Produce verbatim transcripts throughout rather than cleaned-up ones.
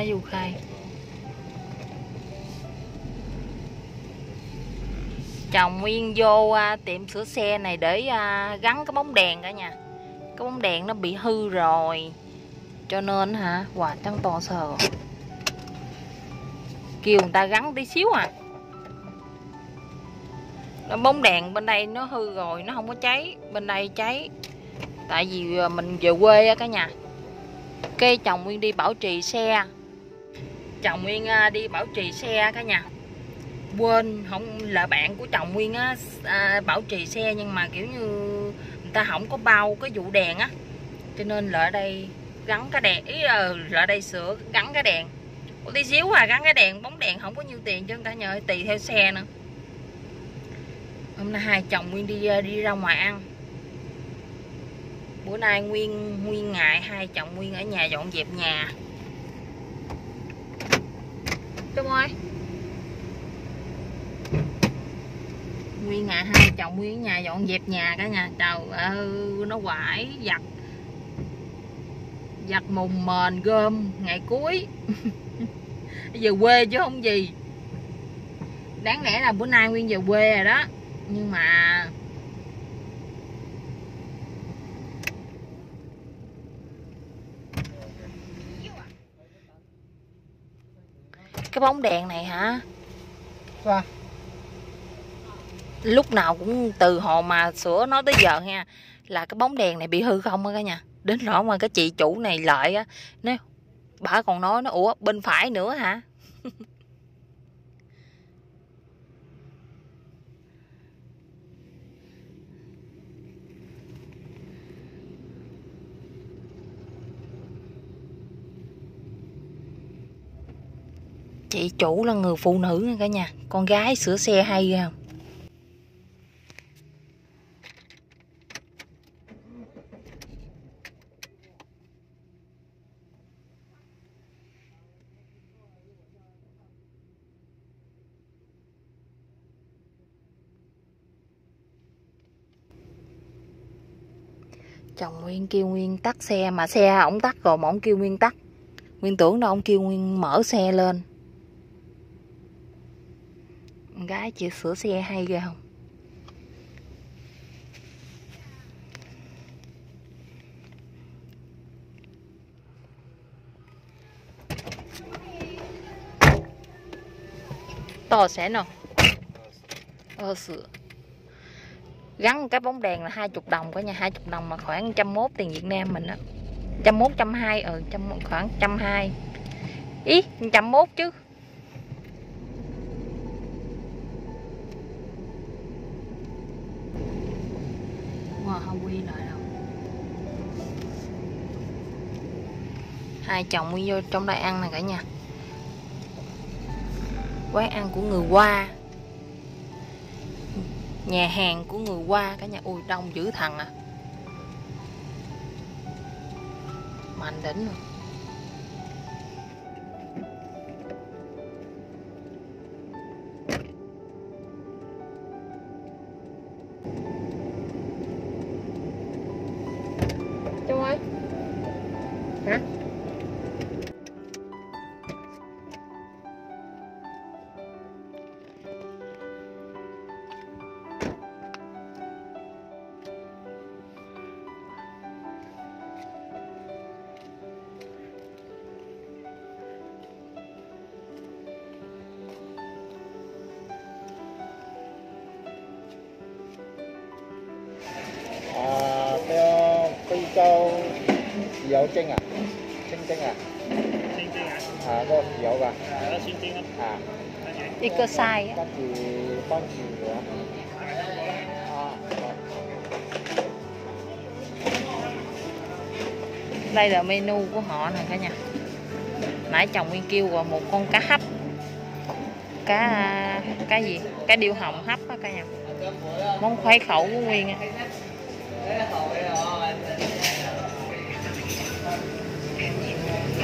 khá du khai. Chồng Nguyên vô à, tiệm sửa xe này để à, gắn cái bóng đèn cả nhà. Cái bóng đèn nó bị hư rồi, cho nên hả, quả trắng to sờ, kêu người ta gắn tí xíu à. Cái bóng đèn bên đây nó hư rồi, nó không có cháy, bên đây cháy. Tại vì mình về quê á cả nhà. Cái chồng Nguyên đi bảo trì xe, chồng Nguyên đi bảo trì xe cả nhà, quên, không là bạn của chồng Nguyên á à, bảo trì xe, nhưng mà kiểu như người ta không có bao cái vụ đèn á, cho nên lại đây gắn cái đèn, ý ờ lại đây sửa gắn cái đèn một tí xíu à, gắn cái đèn bóng đèn không có nhiêu tiền chứ cả nhà, tùy theo xe nữa. Hôm nay hai chồng Nguyên đi đi ra ngoài ăn. Bữa nay Nguyên Nguyên ngại hai chồng Nguyên ở nhà dọn dẹp nhà. Đúng rồi. Nguyên ngại hai chồng Nguyên ở nhà dọn dẹp nhà cả nhà. Trời ơi, nó quải giặt. Giặt mùng mền gom ngày cuối. Về quê chứ không gì. Đáng lẽ là bữa nay Nguyên về quê rồi đó, nhưng mà cái bóng đèn này hả, à, lúc nào cũng từ hồi mà sửa nó tới giờ nha, là cái bóng đèn này bị hư không á cả nhà. Đến rõ mà cái chị chủ này lợi á, nó bà còn nói nó ủa bên phải nữa hả. Chị chủ là người phụ nữ nha cả nhà. Con gái sửa xe hay ghê không. Chồng Nguyên kêu Nguyên tắt xe, mà xe ổng tắt rồi mà ổng kêu Nguyên tắt. Nguyên tưởng đâu ổng kêu Nguyên mở xe lên. Gái chị sửa xe hay ghê không. To sẽ nào ờ sửa gắn cái bóng đèn là hai mươi đồng cả nhà, hai mươi đồng mà khoảng một trăm mốt tiền Việt Nam mình á, một trăm mốt một trăm hai mươi, ừ khoảng một trăm hai mươi, ý một trăm mốt chứ. Không quy lại đâu. Hai chồng Nguyên vô trong đây ăn này cả nhà. Quán ăn của người Hoa, nhà hàng của người Hoa cả nhà. Ui đông dữ thần à, mạnh đỉnh rồi. Cho dầu chanh à, chanh chanh à, chanh chanh à, à có dầu à, chanh chanh à, đi cơ sai á, thì con gì nữa, đây là menu của họ nè cả nhà. Nãy chồng Nguyên kêu rồi một con cá hấp, cá cái gì, cá điêu hồng hấp á cả nhà, món khoái khẩu của Nguyên á.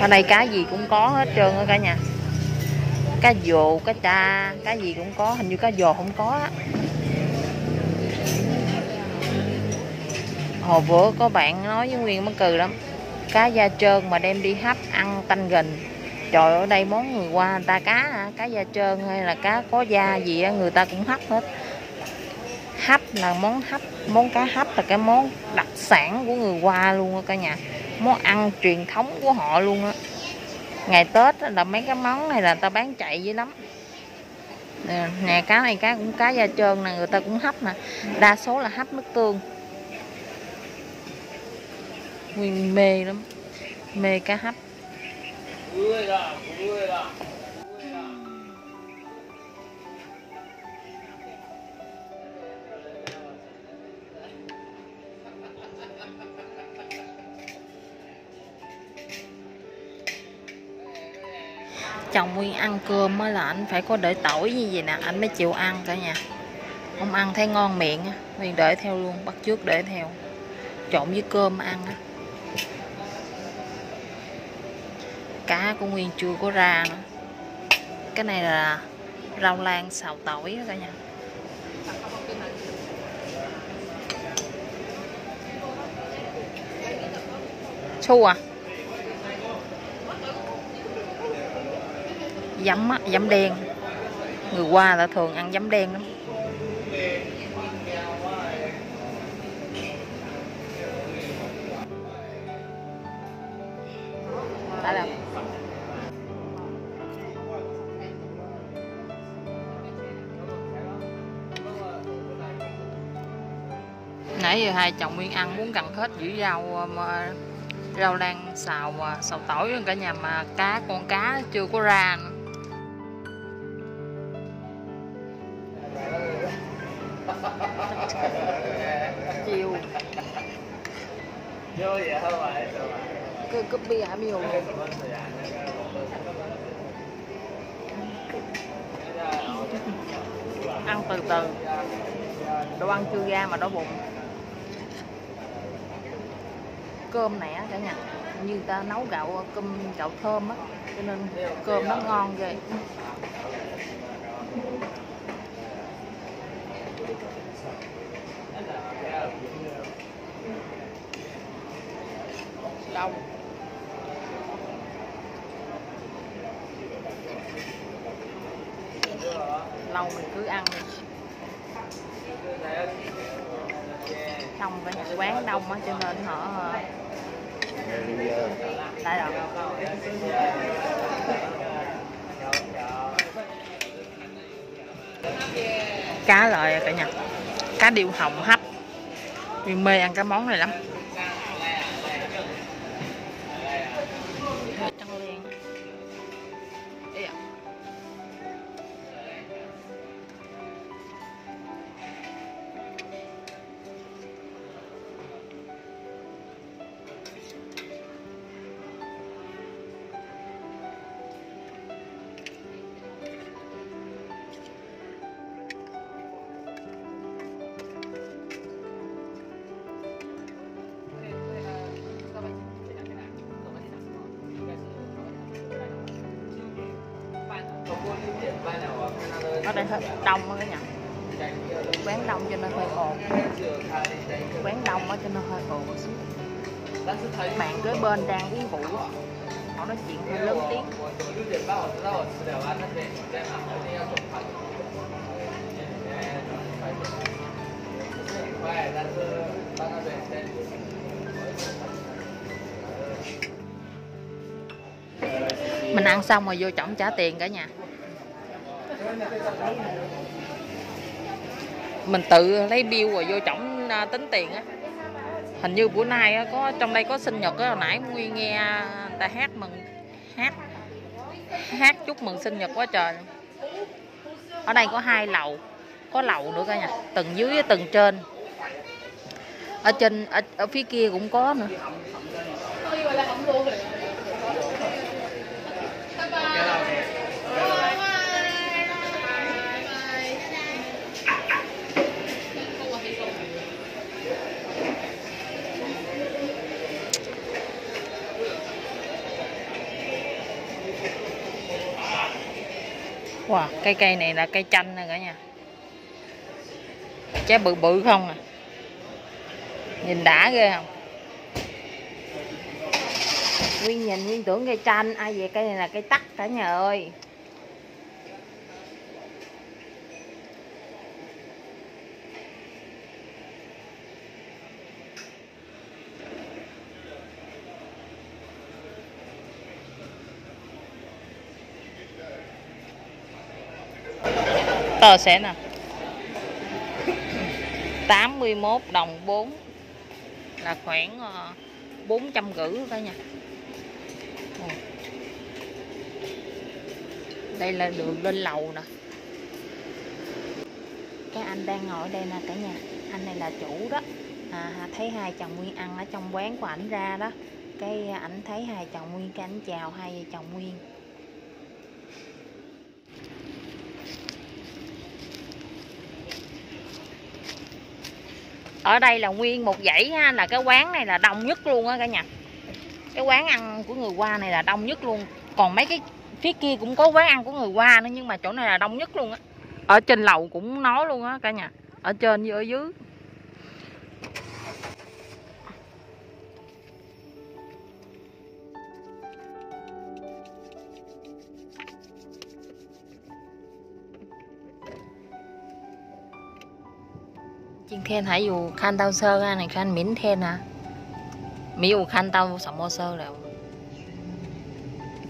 Ở đây cá gì cũng có hết trơn á cả nhà. Cá dồ, cá tra, cá gì cũng có. Hình như cá dồ không có á. Hồi bữa có bạn nói với Nguyên mắc cười lắm. Cá da trơn mà đem đi hấp ăn tanh gình. Trời ơi, ở đây món người qua người ta cá, cá da trơn hay là cá có da gì người ta cũng hấp hết. Hấp là món hấp, món cá hấp là cái món đặc sản của người qua luôn á cả nhà. Món ăn truyền thống của họ luôn á. Ngày Tết là mấy cái món này là ta bán chạy dữ lắm. Nè, nè cá này cá cũng cá da trơn nè, người ta cũng hấp nè. Đa số là hấp nước tương. Nguyên mê lắm, mê cá hấp. Chồng Nguyên ăn cơm mới là anh phải có để tỏi như vậy nè, anh mới chịu ăn cả nhà. Không ăn thấy ngon miệng, Nguyên để theo luôn, bắt chước để theo, trộn với cơm ăn á. Cá của Nguyên chưa có ra nữa. Cái này là rau lan xào tỏi đó cả nhà. Su à? Giấm á, giấm đen. Người qua là thường ăn giấm đen lắm. Nãy giờ hai chồng Nguyên ăn muốn gần hết dĩa rau rau lan xào xào tỏi cả nhà, mà cá con cá chưa có ra nữa. Chiều cứ cúp bia hả miêu. Ăn từ từ, đồ ăn chưa ra mà đói bụng. Cơm này á cả nhà, như ta nấu gạo cơm gạo thơm á, cho nên cơm nó ngon ghê. Đông. Lâu mình cứ ăn đi. Đông cả nhà, quán đông á cho nên họ tại rồi. Cá loại cả nhà, cá điêu hồng hấp. Nguyên mê ăn cái món này lắm. Ở đây hơi đông á cả nhà, quán đông cho nên hơi ồn, quán đông á cho nên hơi ồn. Bạn kế bên đang uống rượu, họ nói chuyện hơi lớn tiếng. Mình ăn xong rồi vô chổng trả tiền cả nhà. Mình tự lấy bill rồi vô chổng tính tiền á. Hình như bữa nay á, có trong đây có sinh nhật á, hồi nãy Nguyên nghe người ta hát mừng hát hát chúc mừng sinh nhật quá trời. Ở đây có hai lầu, có lầu nữa cả nhà, tầng dưới với tầng trên. Ở trên ở, ở phía kia cũng có nữa. Wow, cây cây này là cây chanh nè cả nhà. Trái bự bự không à. Nhìn đã ghê không. Nguyên nhìn Nguyên tưởng cây chanh, ai về cây này là cây tắc cả nhà ơi. Tờ sẽ nè tám mươi mốt đồng bốn là khoảng bốn trăm rưỡi cả nhà. Đây là đường lên lầu nè. Cái anh đang ngồi đây nè cả nhà, anh này là chủ đó à, thấy hai chồng Nguyên ăn ở trong quán của ảnh ra đó, cái ảnh thấy hai chồng Nguyên cái ảnh chào hai vợ chồng Nguyên. Ở đây là nguyên một dãy ha, là cái quán này là đông nhất luôn á cả nhà. Cái quán ăn của người Hoa này là đông nhất luôn. Còn mấy cái phía kia cũng có quán ăn của người Hoa nữa, nhưng mà chỗ này là đông nhất luôn á. Ở trên lầu cũng nói luôn á cả nhà, ở trên với ở dưới. Chiên khen hãy dù khăn tao sơ ra này khăn miến khen hả? Mỹ dù khăn tao sọ mô sơ đều.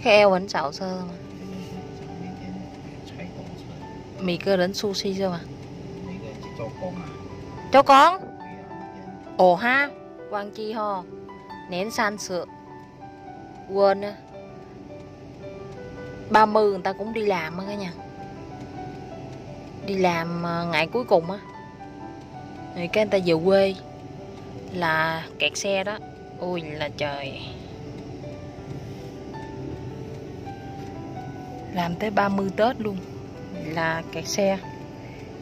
Cái eo vẫn sọ sơ mà. Mỹ cơ đến sushi chưa mà? Cho con? Ồ ha? Quang chi ho? Nén san sữa. Quên á. ba mươi người ta cũng đi làm á cả nhà. Đi làm ngày cuối cùng á. Người cái người ta về quê là kẹt xe đó, ôi là trời, làm tới ba mươi Tết luôn là kẹt xe.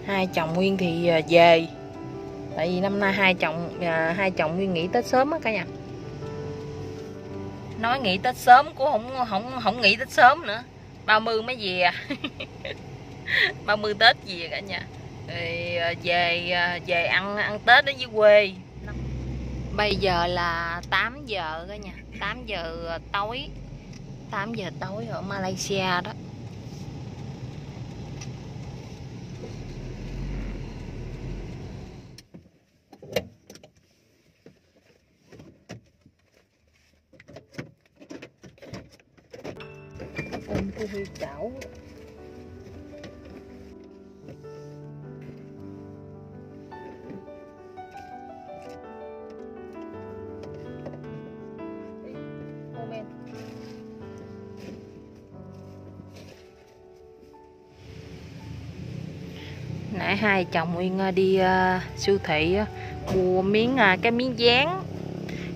Hai chồng Nguyên thì về, tại vì năm nay hai chồng hai chồng Nguyên nghỉ Tết sớm á cả nhà. Nói nghỉ Tết sớm cũng không không không nghỉ Tết sớm nữa, ba mươi mới về. ba mươi Tết về cả nhà. Về về ăn ăn Tết đến với quê. Bây giờ là tám giờ cả nhà, tám giờ tối. tám giờ tối ở Malaysia đó. Ông cô Huy chảo. Nãy hai chồng Nguyên đi uh, siêu thị uh, mua miếng uh, cái miếng dán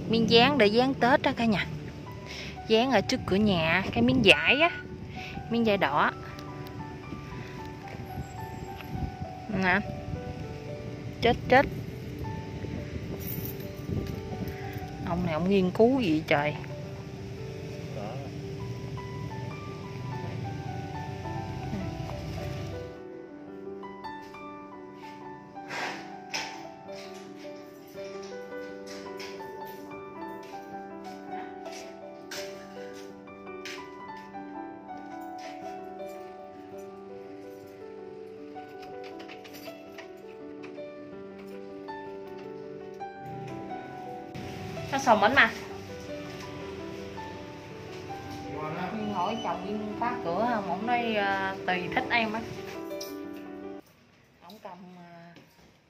miếng dán để dán Tết đó cả nhà, dán ở trước cửa nhà, cái miếng vải á, miếng vải đỏ nè, chết chết ông này ông nghiên cứu gì trời. Nó sầu mến mà. Nguyên hỏi chồng Nguyên khóa cửa không, ổng nói uh, tùy thích em á. Ổng cầm uh,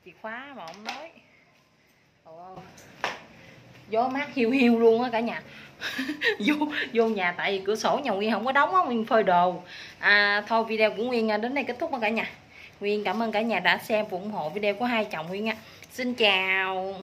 chìa khóa mà ổng nói oh, gió mát hiu hiu luôn á cả nhà. vô vô nhà, tại vì cửa sổ nhà Nguyên không có đóng á, Nguyên phơi đồ. À, thôi video của Nguyên đến đây kết thúc á cả nhà. Nguyên cảm ơn cả nhà đã xem và ủng hộ video của hai chồng Nguyên á. Xin chào.